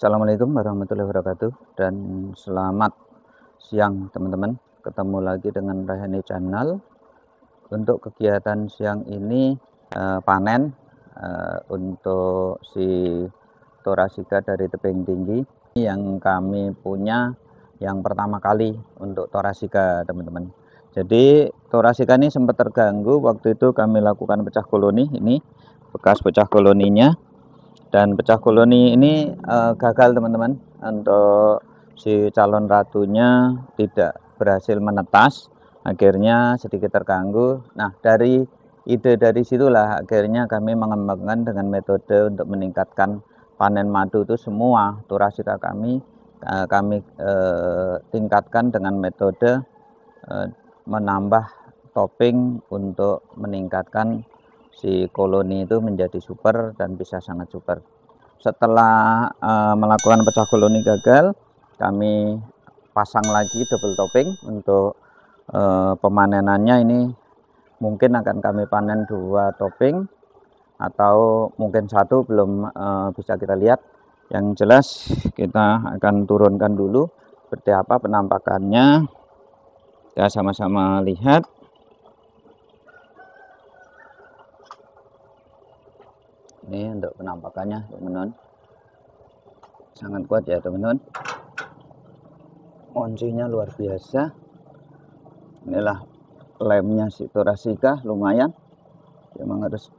Assalamualaikum warahmatullahi wabarakatuh dan selamat siang teman-teman. Ketemu lagi dengan Ray Honey Channel. Untuk kegiatan siang ini panen untuk si Torasika dari tebing tinggi yang kami punya yang pertama kali untuk Torasika teman-teman. Jadi Thorasica ini sempat terganggu waktu itu kami lakukan pecah koloni. Ini bekas pecah koloninya, dan pecah koloni ini gagal teman-teman. Untuk si calon ratunya tidak berhasil menetas, akhirnya sedikit terganggu. Nah, dari ide dari situlah akhirnya kami mengembangkan dengan metode untuk meningkatkan panen madu itu. Semua Thorasica kami tingkatkan dengan metode menambah topping untuk meningkatkan si koloni itu menjadi super dan bisa sangat super. Setelah melakukan pecah koloni gagal, kami pasang lagi double topping untuk pemanenannya. Ini mungkin akan kami panen 2 topping atau mungkin 1, belum bisa kita lihat. Yang jelas kita akan turunkan dulu seperti apa penampakannya. Kita sama-sama lihat. Ini untuk penampakannya teman-teman. Sangat kuat ya teman-teman. Kuncinya luar biasa. Inilah lemnya si Thorasica, lumayan. Memang harus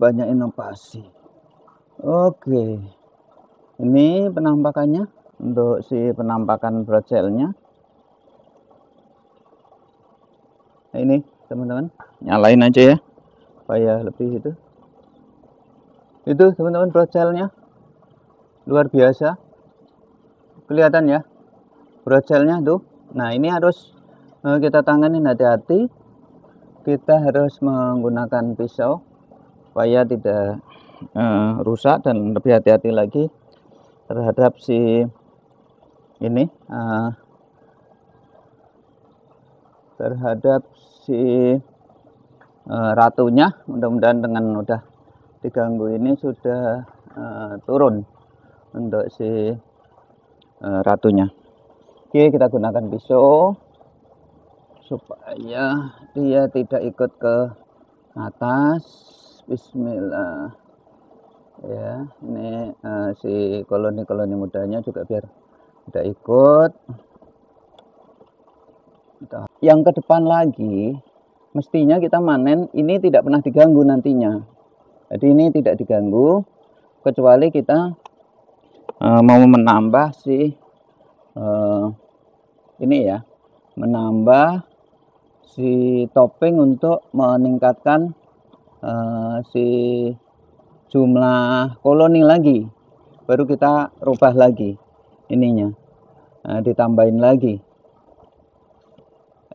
banyak inovasi. Oke. Ini penampakannya untuk si penampakan brocelnya. Ini teman-teman, nyalain aja ya supaya lebih itu teman-teman. Brocelnya luar biasa, kelihatan ya brocelnya tuh. Nah, ini harus kita tanganin hati-hati, kita harus menggunakan pisau supaya tidak rusak, dan lebih hati-hati lagi terhadap si ini terhadap si ratunya. Mudah-mudahan dengan udah diganggu ini sudah turun untuk si ratunya. Oke, kita gunakan pisau supaya dia tidak ikut ke atas. Bismillah ya. Ini si koloni-koloni mudanya juga biar tidak ikut. Yang ke depan lagi mestinya kita panen ini tidak pernah diganggu nantinya. Jadi ini tidak diganggu kecuali kita mau menambah si ini ya, menambah si topping untuk meningkatkan si jumlah koloni lagi, baru kita rubah lagi ininya, ditambahin lagi.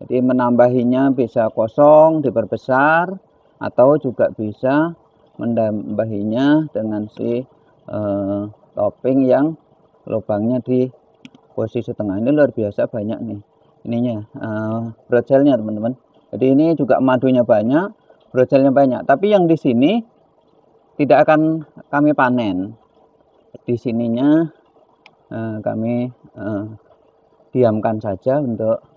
Jadi menambahinya bisa kosong diperbesar, atau juga bisa menambahinya dengan si topping yang lubangnya di posisi tengah. Ini luar biasa banyak nih ininya, brocelnya teman-teman. Jadi ini juga madunya banyak, brocelnya banyak. Tapi yang di sini tidak akan kami panen. Di sininya kami diamkan saja untuk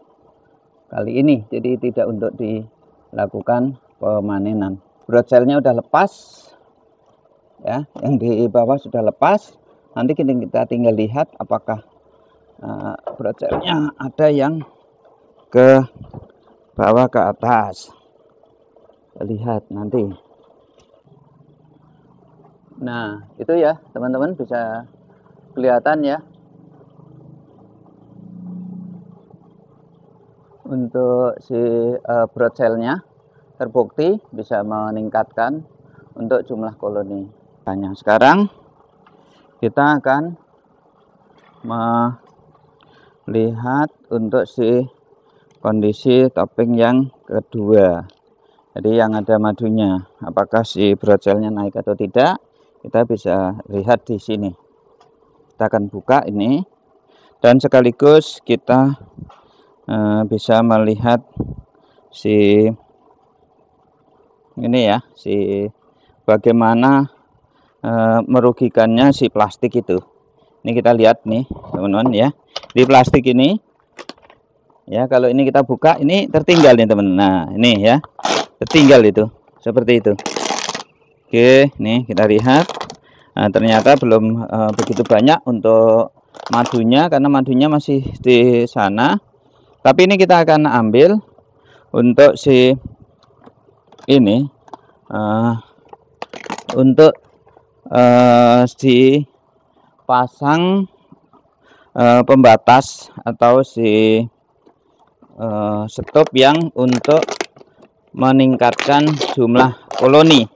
kali ini, jadi tidak untuk dilakukan pemanenan. Brocelnya udah lepas ya, yang di bawah sudah lepas. Nanti kita tinggal lihat apakah brocelnya ada yang ke bawah ke atas. Kita lihat nanti. Nah, itu ya teman-teman, bisa kelihatan ya. Untuk si brocelnya terbukti bisa meningkatkan untuk jumlah koloni. Hanya sekarang kita akan melihat untuk si kondisi topping yang kedua. Jadi yang ada madunya, apakah si brocelnya naik atau tidak, kita bisa lihat di sini. Kita akan buka ini dan sekaligus kita bisa melihat si ini ya, si bagaimana merugikannya si plastik itu. Ini kita lihat nih teman-teman ya, di plastik ini ya, kalau ini kita buka ini tertinggal nih teman. Nah ini ya tertinggal itu seperti itu. Oke nih kita lihat. Nah, ternyata belum begitu banyak untuk madunya karena madunya masih di sana. Tapi ini kita akan ambil untuk si ini untuk si pasang pembatas atau si stop yang untuk meningkatkan jumlah koloni.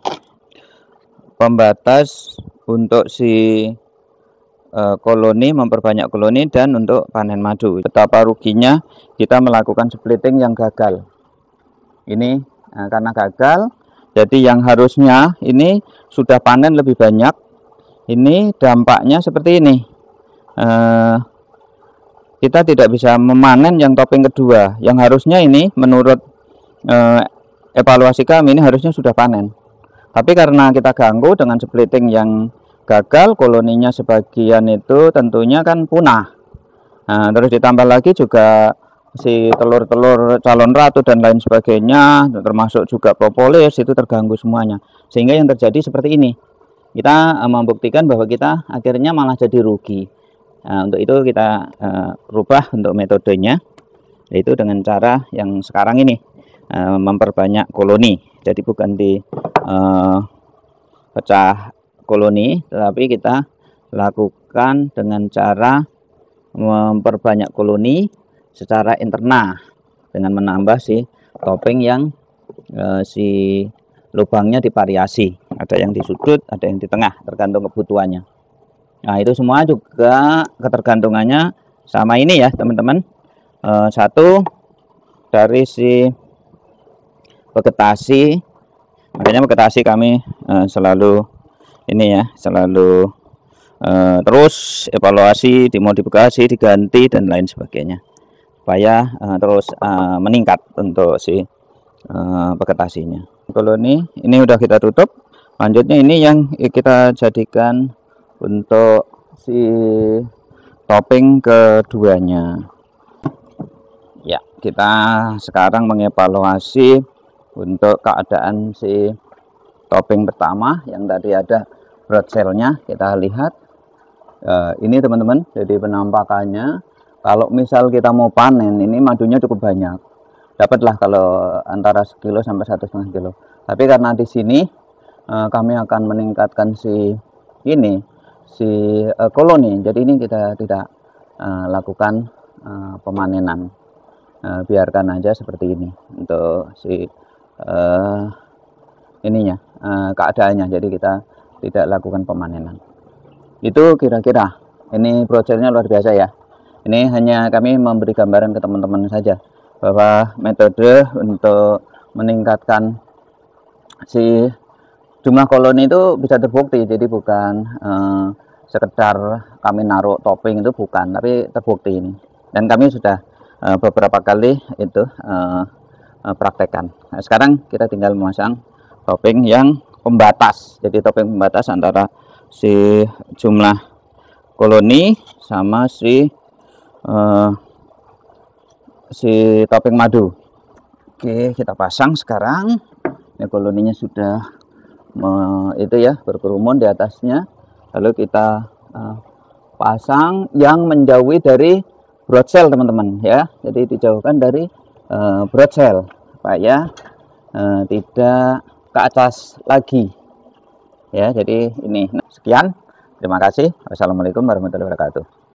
Pembatas untuk si koloni, memperbanyak koloni, dan untuk panen madu. Betapa ruginya kita melakukan splitting yang gagal ini. Nah, karena gagal, jadi yang harusnya ini sudah panen lebih banyak, ini dampaknya seperti ini. Kita tidak bisa memanen yang topping kedua, yang harusnya ini menurut evaluasi kami ini harusnya sudah panen, tapi karena kita ganggu dengan splitting yang gagal, koloninya sebagian itu tentunya kan punah. Nah, terus ditambah lagi juga si telur-telur calon ratu dan lain sebagainya, termasuk juga propolis, itu terganggu semuanya, sehingga yang terjadi seperti ini. Kita membuktikan bahwa kita akhirnya malah jadi rugi. Nah, untuk itu kita rubah untuk metodenya, yaitu dengan cara yang sekarang ini, memperbanyak koloni. Jadi bukan di pecah koloni, tetapi kita lakukan dengan cara memperbanyak koloni secara internal dengan menambah si topping yang si lubangnya divariasi, ada yang di sudut, ada yang di tengah, tergantung kebutuhannya. Nah itu semua juga ketergantungannya sama ini ya teman-teman. Satu dari si vegetasi, makanya vegetasi kami selalu ini ya, selalu terus evaluasi, dimodifikasi, diganti dan lain sebagainya, supaya terus meningkat untuk si vegetasinya. Koloni ini udah kita tutup. Lanjutnya ini yang kita jadikan untuk si topping keduanya. Ya, kita sekarang mengevaluasi untuk keadaan si topping pertama yang tadi ada broad cell-nya. Kita lihat ini teman-teman, jadi penampakannya. Kalau misal kita mau panen, ini madunya cukup banyak. Dapatlah kalau antara 1 kilo sampai 1,5 kilo. Tapi karena di sini kami akan meningkatkan si ini, si koloni. Jadi ini kita tidak lakukan pemanenan. Biarkan aja seperti ini untuk si ininya, keadaannya. Jadi kita tidak lakukan pemanenan. Itu kira-kira. Ini broadcellnya luar biasa ya. Ini hanya kami memberi gambaran ke teman-teman saja bahwa metode untuk meningkatkan si jumlah koloni itu bisa terbukti. Jadi bukan sekedar kami naruh topping, itu bukan, tapi terbukti ini. Dan kami sudah beberapa kali itu praktekkan. Nah, sekarang kita tinggal memasang topping yang pembatas. Jadi topping pembatas antara si jumlah koloni sama si topping madu. Oke, kita pasang sekarang. Ini koloninya sudah itu ya, berkerumun di atasnya. Lalu kita pasang yang menjauhi dari broad cell teman-teman ya. Jadi dijauhkan dari broad cell supaya tidak ke atas lagi ya. Jadi ini, nah, sekian, terima kasih. Wassalamualaikum warahmatullahi wabarakatuh.